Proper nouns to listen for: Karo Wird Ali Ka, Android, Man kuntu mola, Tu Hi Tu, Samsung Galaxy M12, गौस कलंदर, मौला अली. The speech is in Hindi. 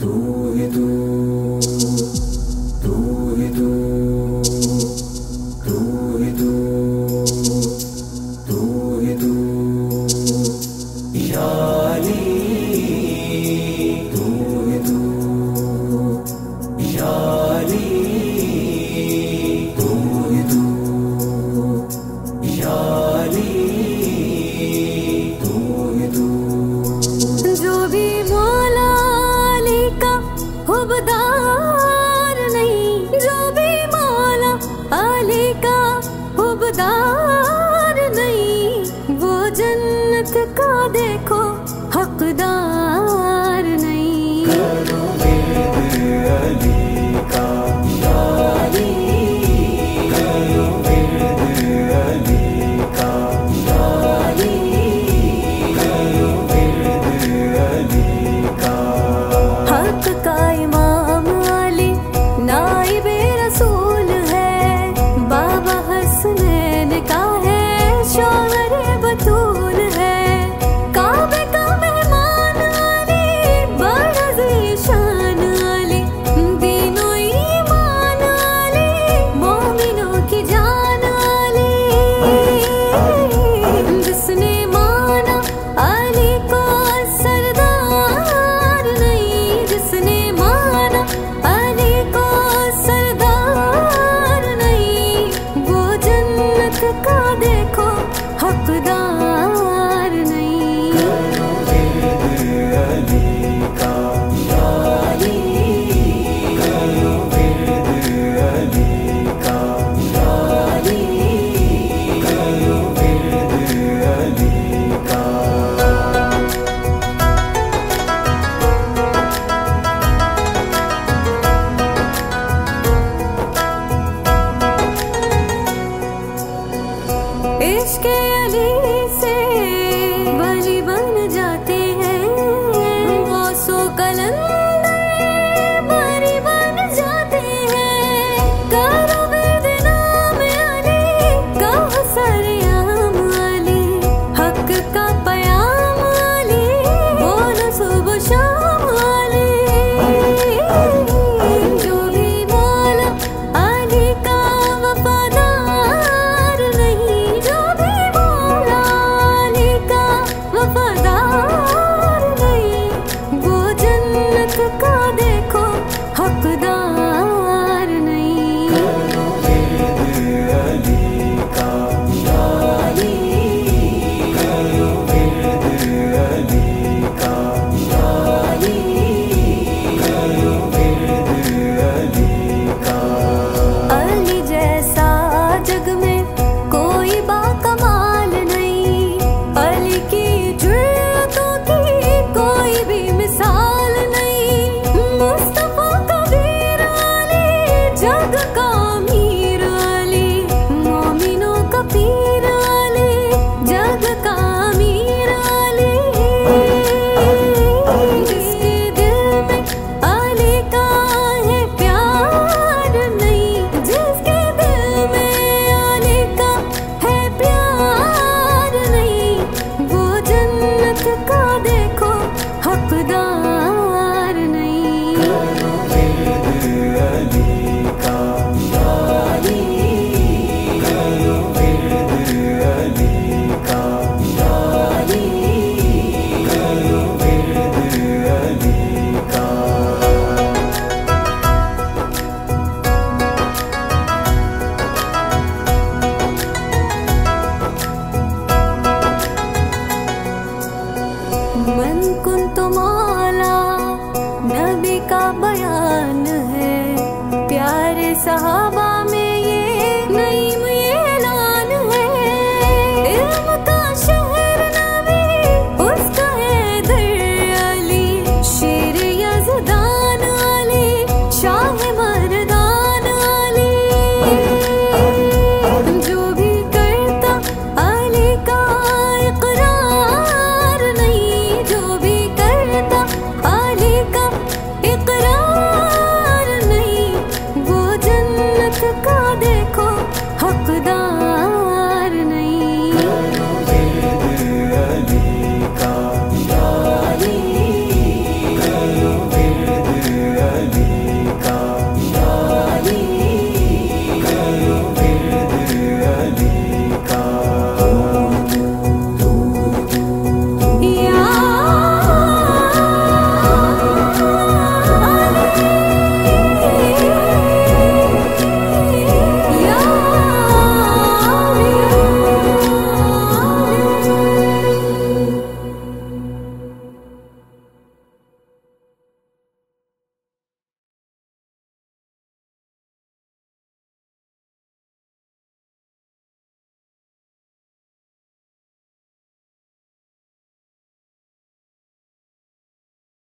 तू ही तू, तू ही तू, तू ही तू, तू ही तू या अली, तू ही तू या अली, तू ही तू या अली, तू ही तू जो भी हुबदार नहीं, जो भी मौला अली का हुबदार नहीं, वो जन्नत का देखो हकदार नहीं। करोगे अली का या अली, करोगे अली का या अली, करोगे अली का हक का का देखो हकदार नहीं। करोगे अली का या अली, करोगे अली का या अली, करोगे अली का। इश्क़ अली से वली बन जाते हैं, गौसो कलंदर बरी बन जाते हैं। करो विर्द नाम अली का, हुस्न याम अली, हक का पयाम अली, बोलो सुबह शाम अली। जो भी मौला अली का वफादार नहीं, जग का अमीर अली, मोमिनों का पीर अली, जग का अमीर अली। जिसके दिल में अली का है प्यार नहीं, जिसके दिल में अली का है प्यार नहीं, वो जन्नत का देखो हकदार नहीं। मन कुन तुम